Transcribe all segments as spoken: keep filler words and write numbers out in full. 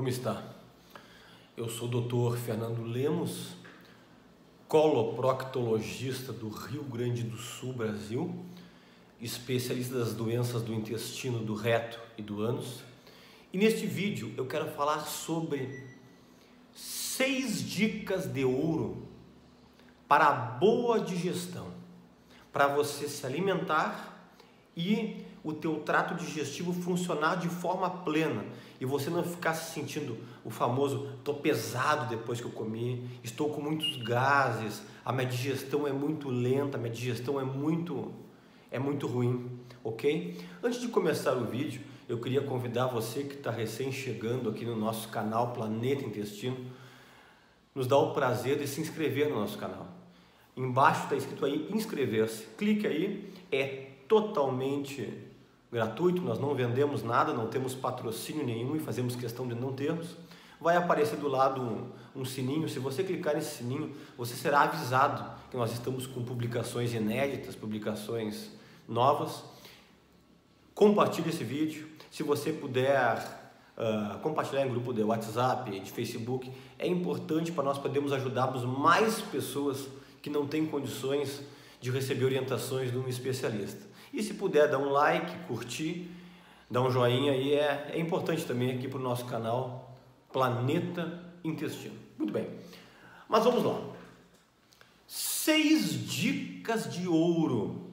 Como está? Eu sou o doutor Fernando Lemos, coloproctologista do Rio Grande do Sul, Brasil, especialista das doenças do intestino, do reto e do ânus. E neste vídeo eu quero falar sobre seis dicas de ouro para a boa digestão, para você se alimentar e o teu trato digestivo funcionar de forma plena e você não ficar se sentindo o famoso "tô pesado depois que eu comi, estou com muitos gases, a minha digestão é muito lenta, a minha digestão é muito, é muito ruim", ok? Antes de começar o vídeo, eu queria convidar você que está recém chegando aqui no nosso canal Planeta Intestino, nos dá o prazer de se inscrever no nosso canal. Embaixo está escrito aí inscrever-se, clique aí, é totalmente gratuito, nós não vendemos nada, não temos patrocínio nenhum e fazemos questão de não termos. Vai aparecer do lado um, um sininho, se você clicar nesse sininho, você será avisado que nós estamos com publicações inéditas, publicações novas. Compartilhe esse vídeo, se você puder uh, compartilhar em grupo de WhatsApp, de Facebook, é importante para nós podermos ajudarmos mais pessoas que não têm condições de receber orientações de um especialista. E se puder dar um like, curtir, dar um joinha aí, é, é importante também aqui para o nosso canal Planeta Intestino. Muito bem, mas vamos lá. Seis dicas de ouro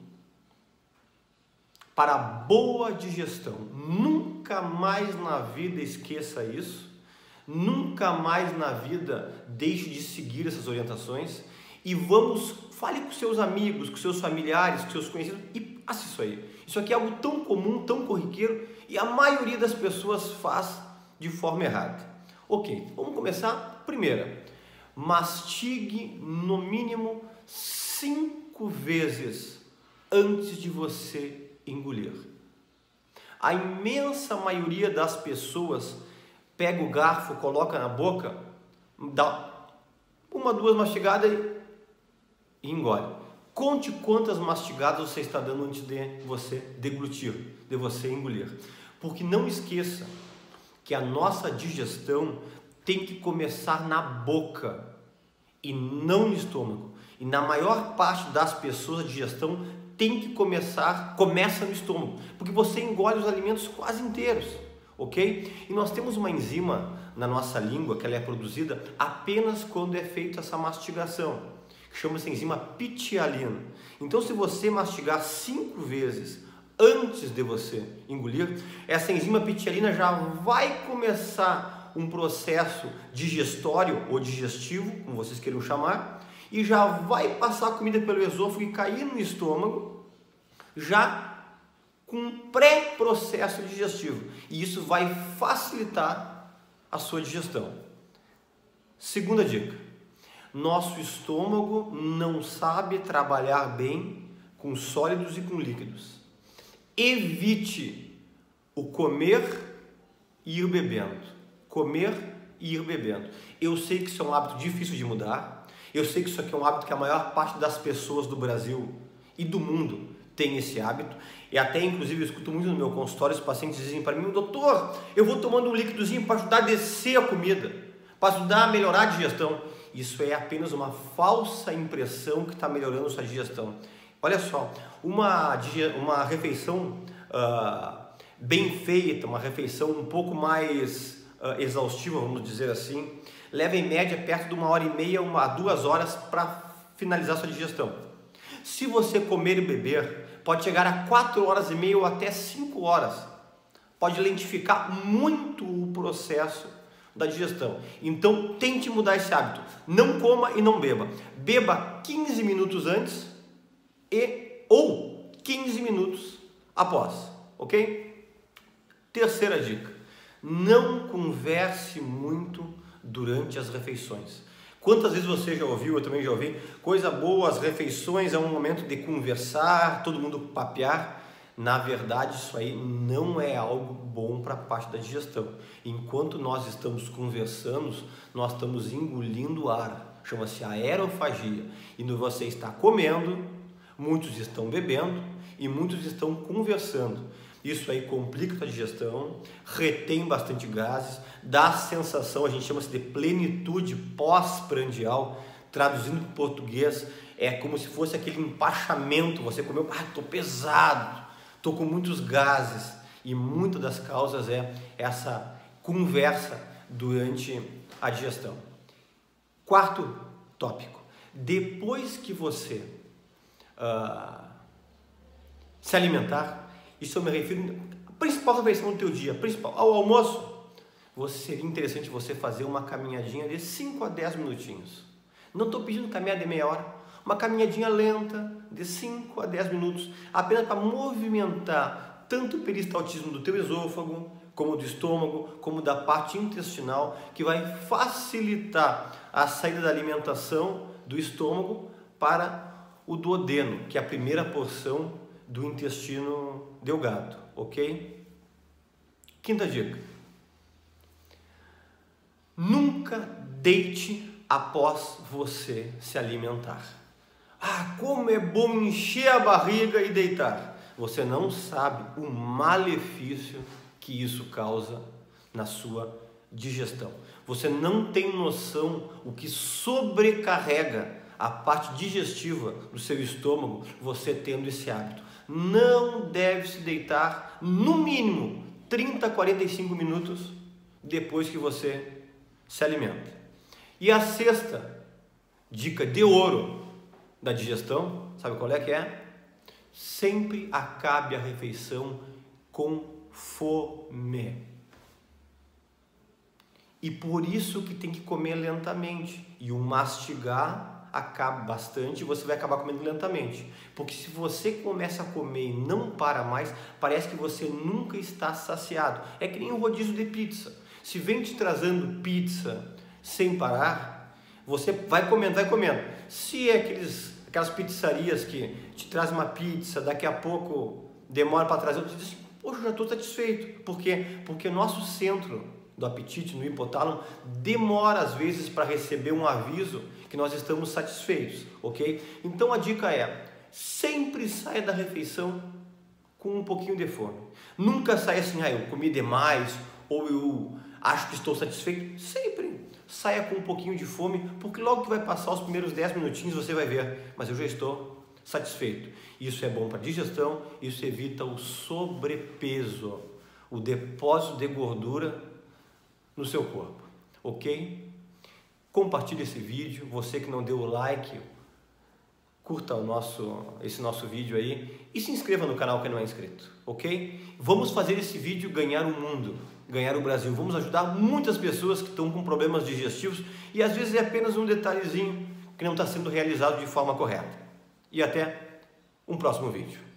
para a boa digestão. Nunca mais na vida esqueça isso, nunca mais na vida deixe de seguir essas orientações e vamos, fale com seus amigos, com seus familiares, com seus conhecidos e passe isso aí. Isso aqui é algo tão comum, tão corriqueiro e a maioria das pessoas faz de forma errada. Ok, vamos começar. Primeira, mastigue no mínimo cinco vezes antes de você engolir. A imensa maioria das pessoas pega o garfo, coloca na boca, dá uma, duas mastigadas e engole. Conte quantas mastigadas você está dando antes de você deglutir, de você engolir. Porque não esqueça que a nossa digestão tem que começar na boca e não no estômago. E na maior parte das pessoas, a digestão tem que começar, começa no estômago, porque você engole os alimentos quase inteiros, ok? E nós temos uma enzima na nossa língua, que ela é produzida apenas quando é feita essa mastigação, que chama-se enzima pitialina. Então, se você mastigar cinco vezes antes de você engolir, essa enzima pitialina já vai começar um processo digestório ou digestivo, como vocês queiram chamar, e já vai passar a comida pelo esôfago e cair no estômago, já com um pré-processo digestivo. E isso vai facilitar a sua digestão. Segunda dica. Nosso estômago não sabe trabalhar bem com sólidos e com líquidos. Evite o comer e ir bebendo. Comer e ir bebendo. Eu sei que isso é um hábito difícil de mudar. Eu sei que isso aqui é um hábito que a maior parte das pessoas do Brasil e do mundo tem esse hábito. E até, inclusive, eu escuto muito no meu consultório, os pacientes dizem para mim: "Doutor, eu vou tomando um líquidozinho para ajudar a descer a comida, para ajudar a melhorar a digestão." Isso é apenas uma falsa impressão que está melhorando a sua digestão. Olha só, uma, uma refeição uh, bem feita, uma refeição um pouco mais uh, exaustiva, vamos dizer assim, leva em média perto de uma hora e meia, uma a duas horas para finalizar sua digestão. Se você comer e beber, pode chegar a quatro horas e meia ou até cinco horas. Pode lentificar muito o processo da digestão. Então, tente mudar esse hábito. Não coma e não beba. Beba quinze minutos antes e ou quinze minutos após, ok? Terceira dica. Não converse muito durante as refeições. Quantas vezes você já ouviu, eu também já ouvi, coisa boa, as refeições é um momento de conversar, todo mundo papear. Na verdade, isso aí não é algo bom para a parte da digestão. Enquanto nós estamos conversando, nós estamos engolindo ar, chama-se aerofagia. E você está comendo, muitos estão bebendo e muitos estão conversando. Isso aí complica a tua digestão, retém bastante gases, dá sensação, a gente chama-se de plenitude pós-prandial, traduzindo para o português, é como se fosse aquele empachamento, você comeu, ah, estou pesado, estou com muitos gases. E muitas das causas é essa conversa durante a digestão. Quarto tópico, depois que você uh, se alimentar, isso eu me refiro à principal refeição do teu dia, principal, ao almoço, você, seria interessante você fazer uma caminhadinha de cinco a dez minutinhos. Não estou pedindo caminhada de meia hora, uma caminhadinha lenta de cinco a dez minutos, apenas para movimentar tanto o peristaltismo do teu esôfago, como do estômago, como da parte intestinal, que vai facilitar a saída da alimentação do estômago para o duodeno, que é a primeira porção do intestino delgado, ok? Quinta dica. Nunca deite após você se alimentar. Ah, como é bom encher a barriga e deitar. Você não sabe o malefício que isso causa na sua digestão. Você não tem noção o que sobrecarrega a parte digestiva do seu estômago, você tendo esse hábito. Não deve se deitar no mínimo trinta a quarenta e cinco minutos depois que você se alimenta. E a sexta dica de ouro da digestão, sabe qual é que é? Sempre acabe a refeição com fome. E por isso que tem que comer lentamente. E o mastigar acaba bastante, você vai acabar comendo lentamente. Porque se você começa a comer e não para mais, parece que você nunca está saciado. É que nem um rodízio de pizza. Se vem te trazendo pizza sem parar, você vai comendo, vai comendo. Se é aqueles, aquelas pizzarias que te trazem uma pizza, daqui a pouco demora para trazer outra, hoje eu já estou satisfeito. Por quê? Porque o nosso centro do apetite, no hipotálamo, demora às vezes para receber um aviso que nós estamos satisfeitos, ok? Então a dica é, sempre saia da refeição com um pouquinho de fome. Nunca saia assim, ah, eu comi demais, ou eu acho que estou satisfeito. Sempre saia com um pouquinho de fome, porque logo que vai passar os primeiros dez minutinhos você vai ver, mas eu já estou satisfeito. Isso é bom para a digestão, isso evita o sobrepeso, o depósito de gordura no seu corpo, ok? Compartilhe esse vídeo, você que não deu o like, curta o nosso, esse nosso vídeo aí e se inscreva no canal que não é inscrito, ok? Vamos fazer esse vídeo ganhar o mundo, ganhar o Brasil, vamos ajudar muitas pessoas que estão com problemas digestivos e às vezes é apenas um detalhezinho que não está sendo realizado de forma correta. E até um próximo vídeo.